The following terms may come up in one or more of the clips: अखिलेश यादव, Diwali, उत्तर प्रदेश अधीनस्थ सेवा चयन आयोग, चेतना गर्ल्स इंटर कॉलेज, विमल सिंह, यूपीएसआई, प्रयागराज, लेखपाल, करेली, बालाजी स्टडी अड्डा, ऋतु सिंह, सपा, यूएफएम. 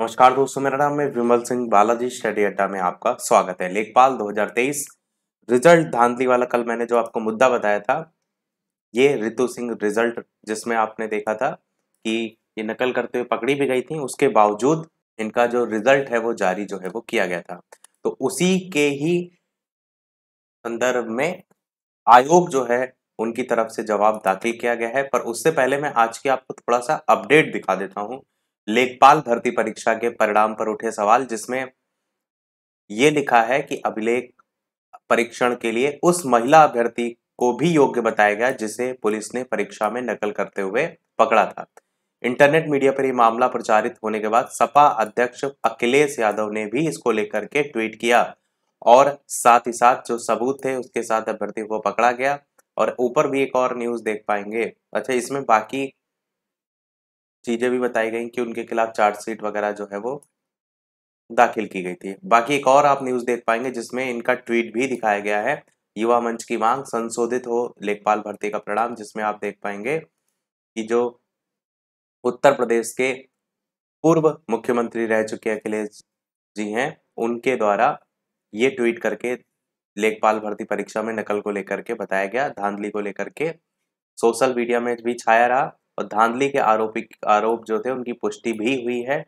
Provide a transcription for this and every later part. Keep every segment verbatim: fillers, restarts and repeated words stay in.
नमस्कार दोस्तों, मेरा नाम है विमल सिंह। बालाजी स्टडी अड्डा में आपका स्वागत है। लेखपाल दो हज़ार तेईस रिजल्ट धांधली वाला कल मैंने जो आपको मुद्दा बताया था, ये ऋतु सिंह रिजल्ट, जिसमें आपने देखा था कि ये नकल करते हुए पकड़ी भी गई थी, उसके बावजूद इनका जो रिजल्ट है वो जारी जो है वो किया गया था। तो उसी के ही संदर्भ में आयोग जो है उनकी तरफ से जवाब दाखिल किया गया है। पर उससे पहले मैं आज की आपको थोड़ा सा अपडेट दिखा देता हूँ लेखपाल भर्ती परीक्षा के परिणाम पर उठे सवाल, जिसमें ये लिखा है कि अभिलेख परीक्षण के लिए उस महिला अभ्यर्थी को भी योग्य बताया गया जिसे पुलिस ने परीक्षा में नकल करते हुए पकड़ा था। इंटरनेट मीडिया पर यह मामला प्रचारित होने के बाद सपा अध्यक्ष अखिलेश यादव ने भी इसको लेकर के ट्वीट किया और साथ ही साथ जो सबूत थे उसके साथ अभ्यर्थी को पकड़ा गया। और ऊपर भी एक और न्यूज देख पाएंगे। अच्छा, इसमें बाकी चीजें भी बताई गई कि उनके खिलाफ चार्जशीट वगैरह जो है वो दाखिल की गई थी। बाकी एक और आप न्यूज देख पाएंगे जिसमें इनका ट्वीट भी दिखाया गया है, युवा मंच की मांग संशोधित हो लेखपाल भर्ती का परिणाम, जिसमें आप देख पाएंगे कि जो उत्तर प्रदेश के पूर्व मुख्यमंत्री रह चुके अखिलेश जी हैं, उनके द्वारा ये ट्वीट करके लेखपाल भर्ती परीक्षा में नकल को लेकर के बताया गया, धांधली को लेकर के सोशल मीडिया में भी छाया रहा और धांधली के आरोपी आरोप जो थे उनकी पुष्टि भी हुई है,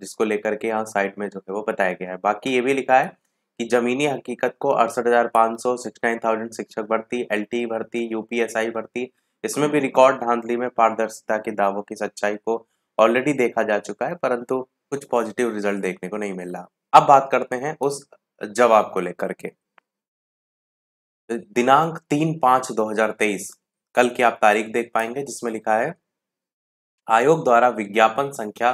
जिसको लेकर के यहाँ साइट में जो है वो बताया गया है। बाकी ये भी लिखा है कि जमीनी हकीकत को अड़सठ हजार पाँच सौ सिक्सटी नाइन थाउजेंड शिक्षक भर्ती, एलटी भर्ती, यूपीएसआई भर्ती, इसमें भी रिकॉर्ड धांधली में पारदर्शिता के दावों की सच्चाई को ऑलरेडी देखा जा चुका है, परंतु कुछ पॉजिटिव रिजल्ट देखने को नहीं मिल रहा। अब बात करते हैं उस जवाब को लेकर के। दिनांक तीन पाँच दो हजार तेईस कल की आप तारीख देख पाएंगे, जिसमें लिखा है आयोग द्वारा विज्ञापन संख्या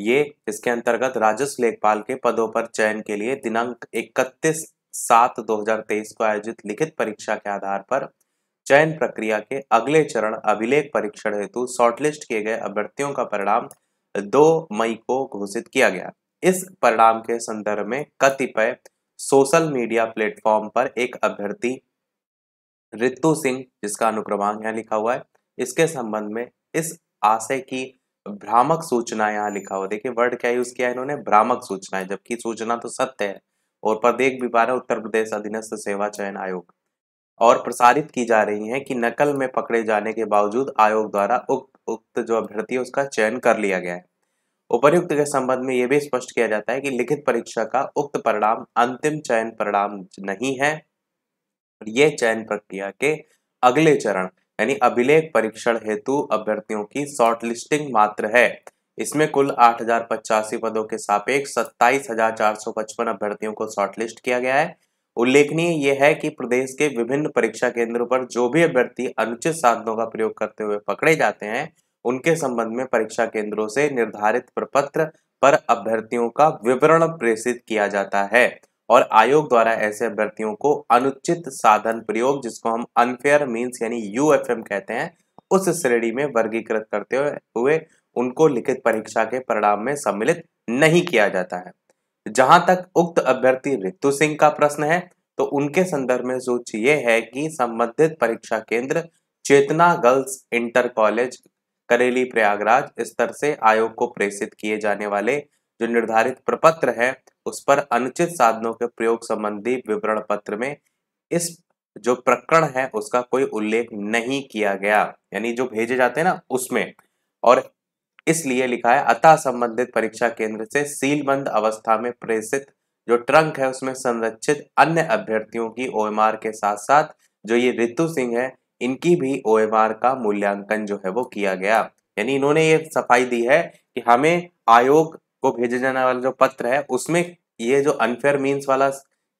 ये, इसके अंतर्गत राजस्व लेखपाल के पदों पर चयन के लिए दिनांक इकतीस सात दो हज़ार तेईस को आयोजित लिखित परीक्षा के आधार पर चयन प्रक्रिया के अगले चरण अभिलेख परीक्षण हेतु शॉर्टलिस्ट किए गए अभ्यर्थियों का परिणाम दो मई को घोषित किया गया। इस परिणाम के संदर्भ में कतिपय सोशल मीडिया प्लेटफॉर्म पर एक अभ्यर्थी ऋतु सिंह, जिसका अनुक्रमांक यहाँ लिखा हुआ है, इसके संबंध में इस आशय की भ्रामक सूचना यहाँ लिखा हुआ। देखिए वर्ड क्या यूज किया है इन्होंने, भ्रामक सूचना है, जबकि सूचना तो सत्य है। और पर देख भी पा रहे उत्तर प्रदेश अधीनस्थ सेवा चयन आयोग और प्रसारित की जा रही है कि नकल में पकड़े जाने के बावजूद आयोग द्वारा उक्त उक्त जो अभ्यर्थी है उसका चयन कर लिया गया है। उपर्युक्त के संबंध में यह भी स्पष्ट किया जाता है कि लिखित परीक्षा का उक्त परिणाम अंतिम चयन परिणाम नहीं है। यह चयन प्रक्रिया के अगले चरण यानी अभिलेख परीक्षण हेतु अभ्यर्थियों की शॉर्टलिस्टिंग मात्र है। इसमें कुल आठ हजार पचासी पदों के सापेक्ष सत्ताईस हजार चार सौ पचपन अभ्यर्थियों को शॉर्टलिस्ट किया गया है। उल्लेखनीय यह है कि प्रदेश के विभिन्न परीक्षा केंद्रों पर जो भी अभ्यर्थी अनुचित साधनों का प्रयोग करते हुए पकड़े जाते हैं, उनके संबंध में परीक्षा केंद्रों से निर्धारित प्रपत्र पर अभ्यर्थियों का विवरण प्रेषित किया जाता है और आयोग द्वारा ऐसे अभ्यर्थियों को अनुचित साधन प्रयोग, जिसको हम अनफेयर मींस यानी यूएफएम कहते हैं, उस श्रेणी में वर्गीकृत करते हुए उनको लिखित परीक्षा के परिणाम में सम्मिलित नहीं किया जाता है। जहां तक उक्त अभ्यर्थी ऋतु सिंह का प्रश्न है, तो उनके संदर्भ में सोच ये है कि संबंधित परीक्षा केंद्र चेतना गर्ल्स इंटर कॉलेज करेली प्रयागराज स्तर से आयोग को प्रेषित किए जाने वाले जो निर्धारित प्रपत्र है उस पर अनुचित साधनों के प्रयोग संबंधी विवरण पत्र में इस जो प्रकरण है उसका कोई उल्लेख नहीं किया गया, यानी जो भेजे जाते हैं ना उसमें। और इसलिए लिखा है अतः संबंधित परीक्षा केंद्र से सीलबंद अवस्था में प्रेषित जो ट्रंक है उसमें संरक्षित अन्य अभ्यर्थियों की ओएमआर के साथ साथ जो ये ऋतु सिंह है इनकी भी ओएमआर का मूल्यांकन जो है वो किया गया। यानी इन्होंने ये सफाई दी है कि हमें आयोग को भेजे जाने वाला जो पत्र है उसमें ये जो अनफेयर मींस वाला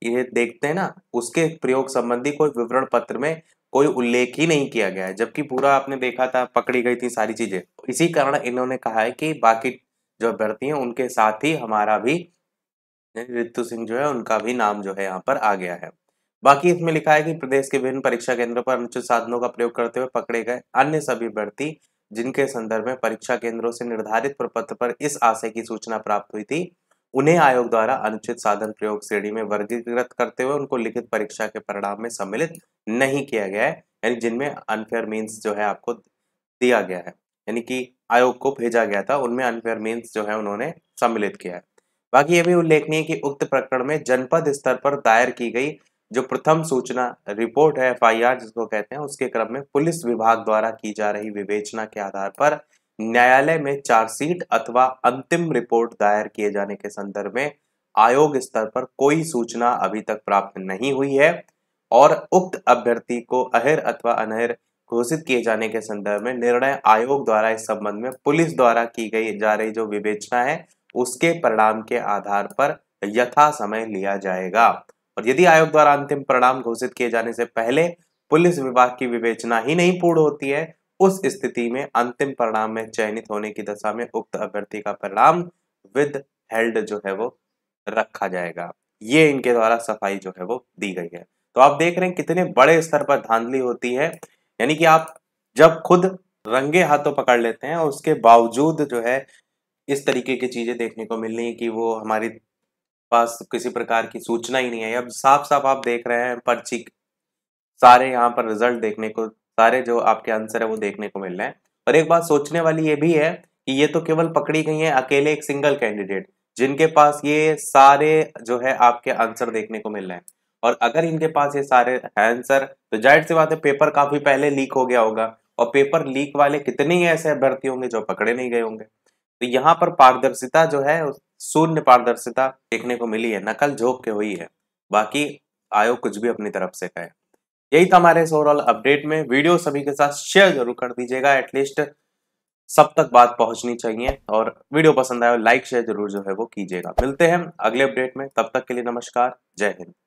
ये देखते हैं ना उसके प्रयोग संबंधी कोई विवरण पत्र में कोई उल्लेख ही नहीं किया गया है, जबकि पूरा आपने देखा था पकड़ी गई थी सारी चीजें। इसी कारण इन्होंने कहा है कि बाकी जो अभ्यर्थी हैं उनके साथ ही हमारा भी ऋतु सिंह जो है उनका भी नाम जो है यहाँ पर आ गया है। बाकी इसमें लिखा है कि प्रदेश के विभिन्न परीक्षा केंद्रों पर अनुचित साधनों का प्रयोग करते हुए पकड़े गए अन्य सभी अभ्यर्थी जिनके संदर्भ में परीक्षा केंद्रों से निर्धारित प्रपत्र पर इस आशय की सूचना प्राप्त हुई थी, उन्हें आयोग द्वारा अनुचित साधन प्रयोग श्रेणी में वर्गीकृत करते हुए उनको लिखित परीक्षा के परिणाम में सम्मिलित नहीं किया गया है, यानी जिनमें अनफेयर मींस जो है आपको दिया गया है। यानी कि आयोग को भेजा गया था, उनमें अनफेयर मीन्स जो है उन्होंने सम्मिलित किया है। बाकी ये भी उल्लेखनीय कि उक्त प्रकरण में जनपद स्तर पर दायर की गई जो प्रथम सूचना रिपोर्ट है, एफ आई आर जिसको कहते हैं, उसके क्रम में पुलिस विभाग द्वारा की जा रही विवेचना के आधार पर न्यायालय में चार्जशीट अथवा अंतिम रिपोर्ट दायर किए जाने के संदर्भ में आयोग स्तर पर कोई सूचना अभी तक प्राप्त नहीं हुई है और उक्त अभ्यर्थी को अहिर अथवा अनहिर घोषित किए जाने के संदर्भ में निर्णय आयोग द्वारा इस संबंध में पुलिस द्वारा की गई जा रही जो विवेचना है उसके परिणाम के आधार पर यथा समय लिया जाएगा। और यदि आयोग द्वारा अंतिम परिणाम घोषित किए जाने से पहले पुलिस विभाग की विवेचना ही नहीं पूर्ण होती है, उस स्थिति में अंतिम परिणाम में चयनित होने की दशा में उक्त अभ्यर्थी का परिणाम विद हेल्ड जो है वो रखा जाएगा। ये इनके द्वारा सफाई जो है वो दी गई है। तो आप देख रहे हैं कितने बड़े स्तर पर धांधली होती है, यानी कि आप जब खुद रंगे हाथों पकड़ लेते हैं और उसके बावजूद जो है इस तरीके की चीजें देखने को मिल रही है कि वो हमारे पास किसी प्रकार की सूचना ही नहीं है। अब साफ साफ आप देख रहे हैं पर्ची सारे यहाँ पर रिजल्ट देखने को, सारे जो आपके आंसर है वो देखने को मिल रहे हैं। और एक बात सोचने वाली ये भी है कि ये तो केवल पकड़ी गई है अकेले एक सिंगल कैंडिडेट जिनके पास ये सारे जो है आपके आंसर देखने को मिल रहे हैं, और अगर इनके पास ये सारे आंसर तो जाहिर सी बात है पेपर काफी पहले लीक हो गया होगा, और पेपर लीक वाले कितने ही ऐसे अभ्यर्थी होंगे जो पकड़े नहीं गए होंगे। तो यहाँ पर पारदर्शिता जो है शून्य पारदर्शिता देखने को मिली है, नकल झोंक के हुई है। बाकी आयोग कुछ भी अपनी तरफ से कहे। यही था हमारे इस ओवरऑल अपडेट में। वीडियो सभी के साथ शेयर जरूर कर दीजिएगा, एटलीस्ट सब तक बात पहुंचनी चाहिए। और वीडियो पसंद आए लाइक शेयर जरूर जो है वो कीजिएगा। मिलते हैं अगले अपडेट में, तब तक के लिए नमस्कार, जय हिंद।